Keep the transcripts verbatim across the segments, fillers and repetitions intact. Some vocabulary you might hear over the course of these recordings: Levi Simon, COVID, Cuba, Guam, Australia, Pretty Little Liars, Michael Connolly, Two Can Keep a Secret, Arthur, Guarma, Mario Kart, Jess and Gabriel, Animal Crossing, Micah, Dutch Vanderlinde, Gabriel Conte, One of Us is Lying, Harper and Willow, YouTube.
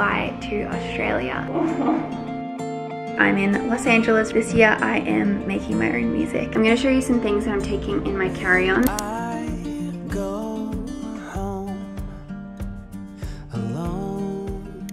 fly to Australia. I'm in Los Angeles. This year I am making my own music. I'm going to show you some things that I'm taking in my carry-on.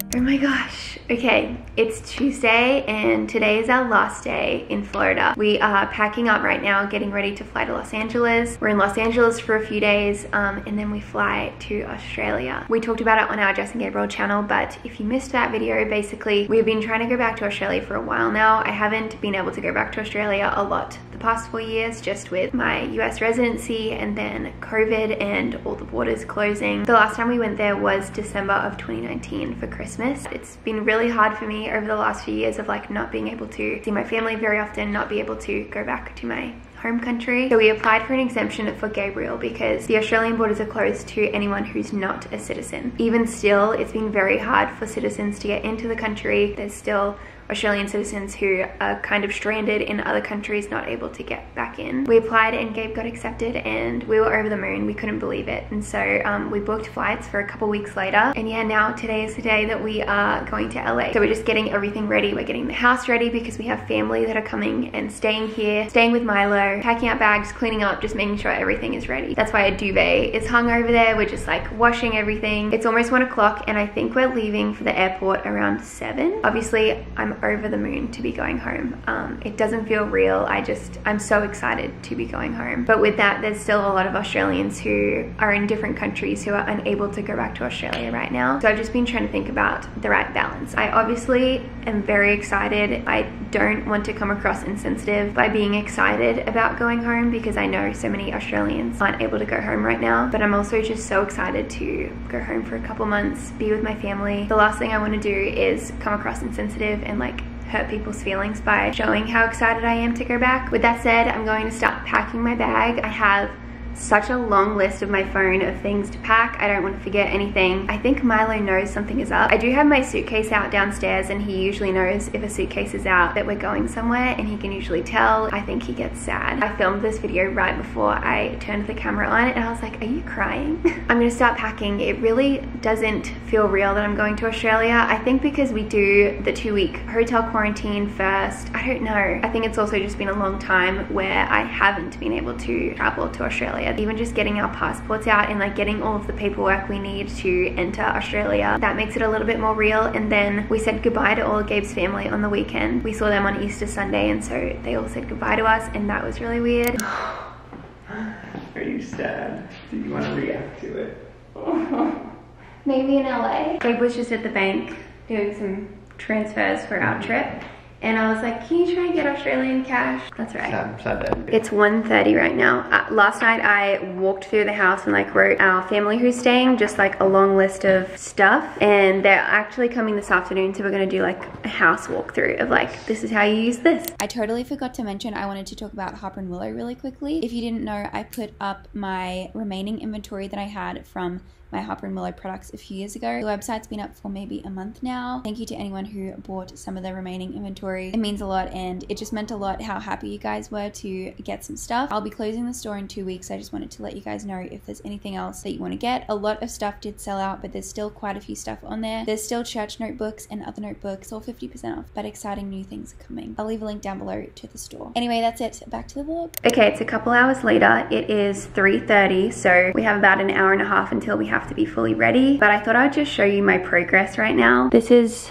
Oh my gosh. Okay, it's Tuesday and today is our last day in Florida. We are packing up right now, getting ready to fly to Los Angeles. We're in Los Angeles for a few days um, and then we fly to Australia. We talked about it on our Jess and Gabriel channel, but if you missed that video, basically we've been trying to go back to Australia for a while now. I haven't been able to go back to Australia a lot the past four years just with my U S residency and then COVID and all the borders closing. The last time we went there was December of twenty nineteen for Christmas. It's been really Really hard for me over the last few years of like not being able to see my family very often, not be able to go back to my home country. So we applied for an exemption for Gabriel because the Australian borders are closed to anyone who's not a citizen. Even still, it's been very hard for citizens to get into the country. There's still Australian citizens who are kind of stranded in other countries, not able to get back in. We applied and Gabe got accepted and we were over the moon. We couldn't believe it. And so um, we booked flights for a couple weeks later. And yeah, now today is the day that we are going to L A. So we're just getting everything ready. We're getting the house ready because we have family that are coming and staying here, staying with Milo, packing out bags, cleaning up, just making sure everything is ready. That's why a duvet is hung over there. We're just like washing everything. It's almost one o'clock and I think we're leaving for the airport around seven. Obviously, I'm over the moon to be going home. Um, it doesn't feel real. I just, I'm so excited to be going home. But with that, there's still a lot of Australians who are in different countries who are unable to go back to Australia right now. So I've just been trying to think about the right balance. I obviously am very excited. I don't want to come across insensitive by being excited about going home because I know so many Australians aren't able to go home right now. But I'm also just so excited to go home for a couple months, be with my family. The last thing I want to do is come across insensitive and like hurt people's feelings by showing how excited I am to go back. With that said, I'm going to start packing my bag. I have such a long list of my phone of things to pack. I don't want to forget anything. I think Milo knows something is up. I do have my suitcase out downstairs and he usually knows if a suitcase is out that we're going somewhere and he can usually tell. I think he gets sad. I filmed this video right before I turned the camera on and I was like, are you crying? I'm gonna start packing. It really doesn't feel real that I'm going to Australia. I think because we do the two week hotel quarantine first. I don't know. I think it's also just been a long time where I haven't been able to travel to Australia. Even just getting our passports out and like getting all of the paperwork we need to enter Australia, that makes it a little bit more real. And then we said goodbye to all of Gabe's family on the weekend. We saw them on Easter Sunday and so they all said goodbye to us and that was really weird. Are you sad? Do you want to react to it? Maybe in L A. Gabe was just at the bank doing some transfers for our trip. And I was like, can you try and get Australian cash? That's right. Sad, sad it's one thirty right now. Uh, last night I walked through the house and like wrote our family who's staying, just like a long list of stuff. And they're actually coming this afternoon. So we're going to do like a house walkthrough of like, this is how you use this. I totally forgot to mention, I wanted to talk about Harper and Willow really quickly. If you didn't know, I put up my remaining inventory that I had from my Harper and Willow products a few years ago. The website's been up for maybe a month now. Thank you to anyone who bought some of the remaining inventory. It means a lot and it just meant a lot how happy you guys were to get some stuff. I'll be closing the store in two weeks. I just wanted to let you guys know if there's anything else that you want to get. A lot of stuff did sell out, but there's still quite a few stuff on there. There's still church notebooks and other notebooks, all fifty percent off, but exciting new things are coming. I'll leave a link down below to the store. Anyway, that's it. Back to the vlog. Okay, it's a couple hours later. It is three thirty, so we have about an hour and a half until we have to be fully ready, but I thought I'd just show you my progress right now. This is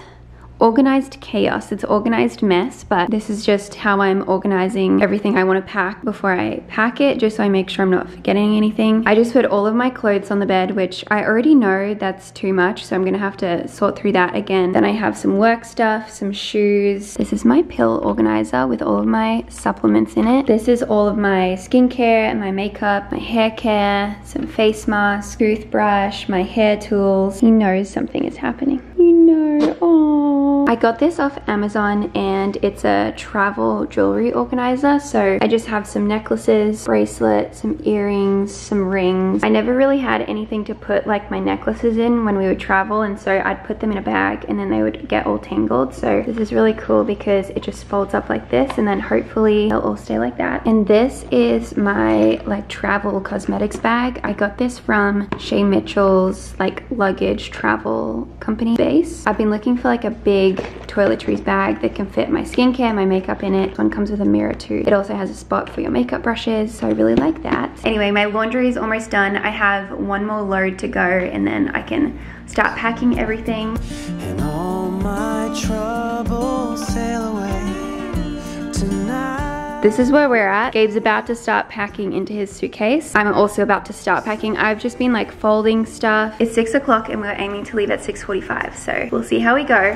organized chaos. It's organized mess, but this is just how I'm organizing everything I want to pack before I pack it, just so I make sure I'm not forgetting anything. I just put all of my clothes on the bed, which I already know that's too much, so I'm gonna have to sort through that again. Then I have some work stuff, some shoes. This is my pill organizer with all of my supplements in it. This is all of my skincare and my makeup, my hair care, some face mask, toothbrush, my hair tools. He knows something is happening. You know, oh. I got this off Amazon and it's a travel jewelry organizer, so I just have some necklaces, bracelets, some earrings, some rings. I never really had anything to put like my necklaces in when we would travel, and so I'd put them in a bag and then they would get all tangled, so this is really cool because it just folds up like this and then hopefully they'll all stay like that. And this is my like travel cosmetics bag. I got this from Shay Mitchell's like luggage travel company base. I've been looking for like a big toiletries bag that can fit my skincare, my makeup in it. This one comes with a mirror too. It also has a spot for your makeup brushes, so I really like that. Anyway, my laundry is almost done. I have one more load to go and then I can start packing everything. And all my troubles sail away tonight. This is where we're at. Gabe's about to start packing into his suitcase. I'm also about to start packing. I've just been like folding stuff. It's six o'clock and we're aiming to leave at six forty-five, so we'll see how we go.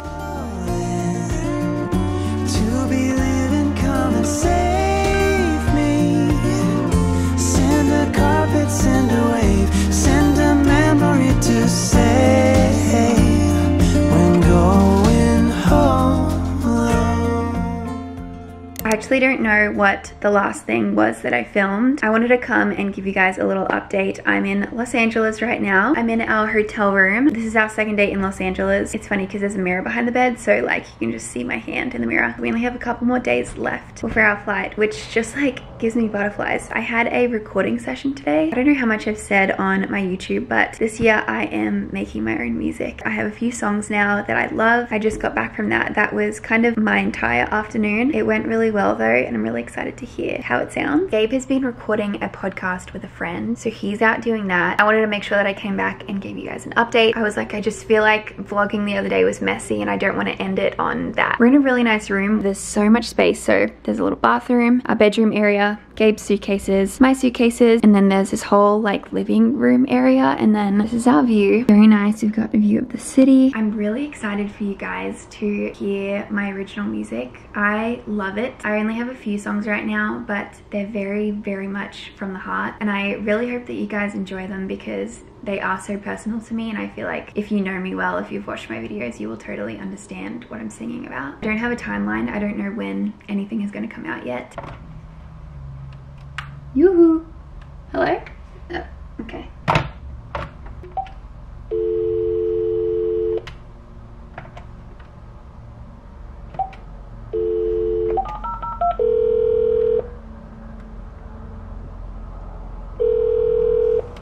To be living, come and save me. Send a carpet, send a wave, send a memory to save when going home. I actually don't know what the last thing was that I filmed. I wanted to come and give you guys a little update. I'm in Los Angeles right now. I'm in our hotel room. This is our second day in Los Angeles. It's funny because there's a mirror behind the bed, so like you can just see my hand in the mirror. We only have a couple more days left before our flight, which just like gives me butterflies. I had a recording session today. I don't know how much I've said on my YouTube, but this year I am making my own music. I have a few songs now that I love. I just got back from that. That was kind of my entire afternoon. It went really well though, and I'm really excited to hear how it sounds. Gabe has been recording a podcast with a friend, so he's out doing that. I wanted to make sure that I came back and gave you guys an update. I was like, I just feel like vlogging the other day was messy and I don't want to end it on that. We're in a really nice room. There's so much space, so there's a little bathroom, a bedroom area, Gabe's suitcases, my suitcases, and then there's this whole like living room area, and then this is our view. Very nice. We've got a view of the city. I'm really excited for you guys to hear my original music. I love it. I I only have a few songs right now, but they're very, very much from the heart, and I really hope that you guys enjoy them because they are so personal to me, and I feel like if you know me well, if you've watched my videos, you will totally understand what I'm singing about. I don't have a timeline. I don't know when anything is going to come out yet. Yoo-hoo! Hello? Oh, okay.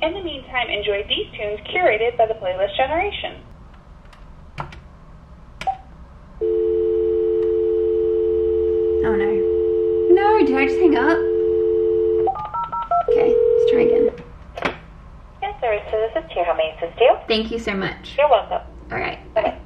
In the meantime, enjoy these tunes curated by the Playlist Generation. Oh no. No, did I just hang up? Okay, let's try again. Yes, sir, so this is Tia. How may I assist you? Thank you so much. You're welcome. Alright. Okay.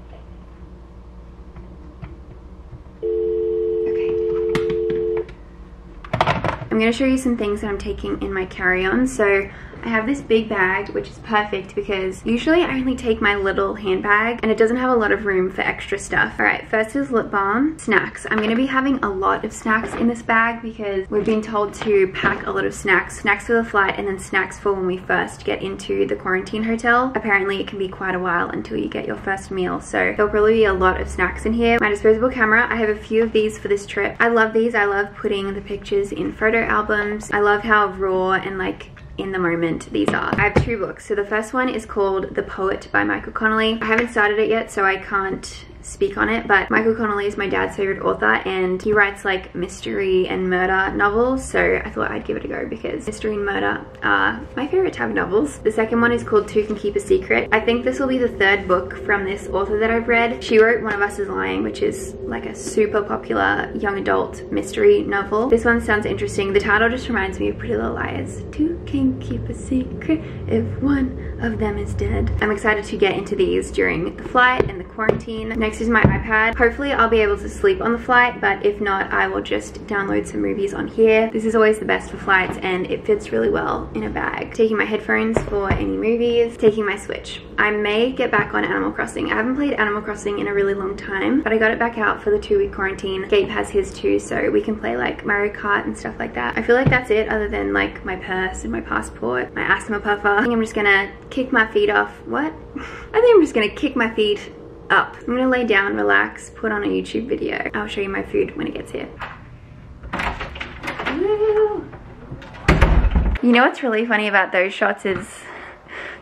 I'm going to show you some things that I'm taking in my carry-on. So I have this big bag, which is perfect because usually I only take my little handbag and it doesn't have a lot of room for extra stuff. All right, first is lip balm. Snacks. I'm going to be having a lot of snacks in this bag because we've been told to pack a lot of snacks. Snacks for the flight and then snacks for when we first get into the quarantine hotel. Apparently it can be quite a while until you get your first meal, so there'll probably be a lot of snacks in here. My disposable camera. I have a few of these for this trip. I love these. I love putting the pictures in photo albums. I love how raw and like in the moment these are. I have two books. So the first one is called The Poet by Michael Connolly. I haven't started it yet, so I can't speak on it, but Michael Connolly is my dad's favorite author and he writes like mystery and murder novels, so I thought I'd give it a go because mystery and murder are my favorite type of novels. The second one is called Two Can Keep a Secret. I think this will be the third book from this author that I've read. She wrote One of Us is Lying, which is like a super popular young adult mystery novel. This one sounds interesting. The title just reminds me of Pretty Little Liars. Two can keep a secret if one of them is dead. I'm excited to get into these during the flight and the quarantine. Next Next is my iPad. Hopefully I'll be able to sleep on the flight, but if not, I will just download some movies on here. This is always the best for flights and it fits really well in a bag. Taking my headphones for any movies. Taking my Switch. I may get back on Animal Crossing. I haven't played Animal Crossing in a really long time, but I got it back out for the two week quarantine. Gabe has his too, so we can play like Mario Kart and stuff like that. I feel like that's it other than like my purse and my passport, my asthma puffer. I think I'm just gonna kick my feet off. What? I think I'm just gonna kick my feet up. I'm gonna lay down, relax, put on a YouTube video. I'll show you my food when it gets here. Ooh. You know what's really funny about those shots is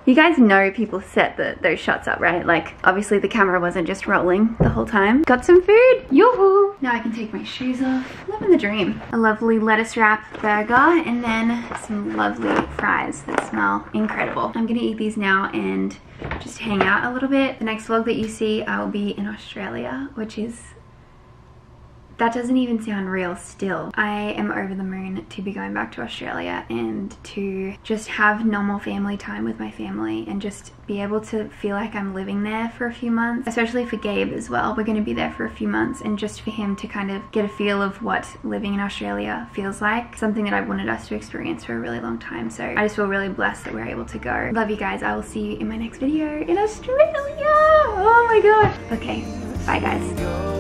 you guys know people set the, those shots up, right? Like, obviously the camera wasn't just rolling the whole time. Got some food, yoo-hoo! Now I can take my shoes off. Living the dream. A lovely lettuce wrap burger and then some lovely fries that smell incredible. I'm gonna eat these now and just hang out a little bit. The next vlog that you see, I'll be in Australia, which is... that doesn't even sound real still. I am over the moon to be going back to Australia and to just have normal family time with my family and just be able to feel like I'm living there for a few months, especially for Gabe as well. We're gonna be there for a few months and just for him to kind of get a feel of what living in Australia feels like, something that I wanted us to experience for a really long time. So I just feel really blessed that we're able to go. Love you guys. I will see you in my next video in Australia. Oh my God. Okay, bye guys.